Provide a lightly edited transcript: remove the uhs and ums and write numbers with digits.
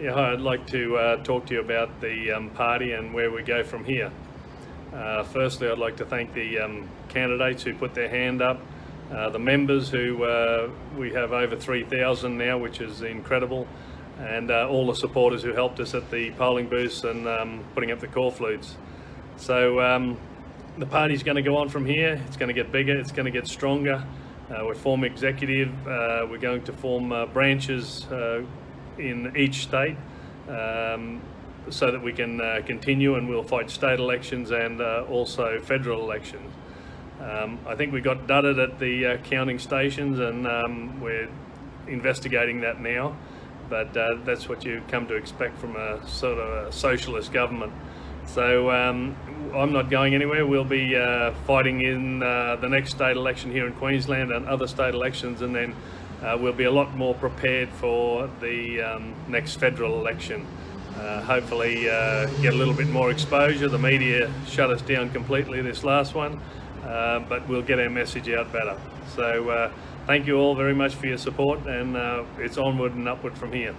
Yeah, hi, I'd like to talk to you about the party and where we go from here. Firstly, I'd like to thank the candidates who put their hand up, the members who we have over 3,000 now, which is incredible, and all the supporters who helped us at the polling booths and putting up the call flutes. So the party's going to go on from here. It's going to get bigger, it's going to get stronger. We form executive, we're going to form branches in each state so that we can continue, and we'll fight state elections and also federal elections. I think we got dudded at the counting stations, and we're investigating that now, but that's what you come to expect from a sort of a socialist government. So I'm not going anywhere. We'll be fighting in the next state election here in Queensland and other state elections, and then we'll be a lot more prepared for the next federal election. Hopefully get a little bit more exposure. The media shut us down completely this last one, but we'll get our message out better. So thank you all very much for your support, and it's onward and upward from here.